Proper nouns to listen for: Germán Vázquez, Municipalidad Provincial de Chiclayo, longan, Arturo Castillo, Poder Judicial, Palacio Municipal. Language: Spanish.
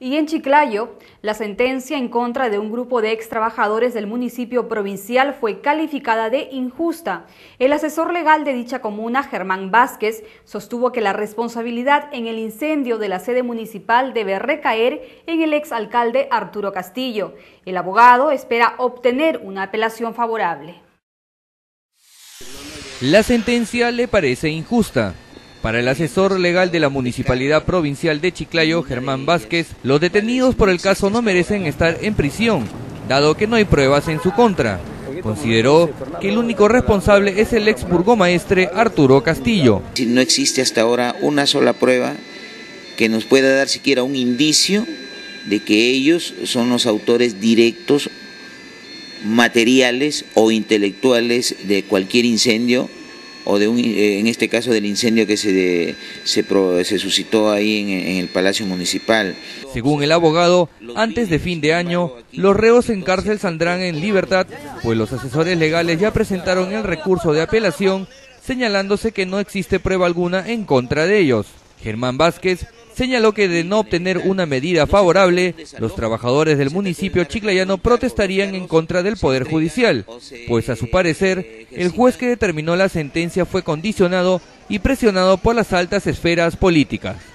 Y en Chiclayo, la sentencia en contra de un grupo de extrabajadores del municipio provincial fue calificada de injusta. El asesor legal de dicha comuna, Germán Vázquez, sostuvo que la responsabilidad en el incendio de la sede municipal debe recaer en el exalcalde Arturo Castillo. El abogado espera obtener una apelación favorable. La sentencia le parece injusta. Para el asesor legal de la Municipalidad Provincial de Chiclayo, Germán Vázquez, los detenidos por el caso no merecen estar en prisión, dado que no hay pruebas en su contra. Consideró que el único responsable es el ex burgomaestre Arturo Castillo. Si no existe hasta ahora una sola prueba que nos pueda dar siquiera un indicio de que ellos son los autores directos, materiales o intelectuales de cualquier incendio, o de en este caso del incendio que se suscitó ahí en el Palacio Municipal. Según el abogado, antes de fin de año, los reos en cárcel saldrán en libertad, pues los asesores legales ya presentaron el recurso de apelación, señalándose que no existe prueba alguna en contra de ellos. Germán Vázquez señaló que de no obtener una medida favorable, los trabajadores del municipio chiclayano protestarían en contra del Poder Judicial, pues a su parecer, el juez que determinó la sentencia fue condicionado y presionado por las altas esferas políticas.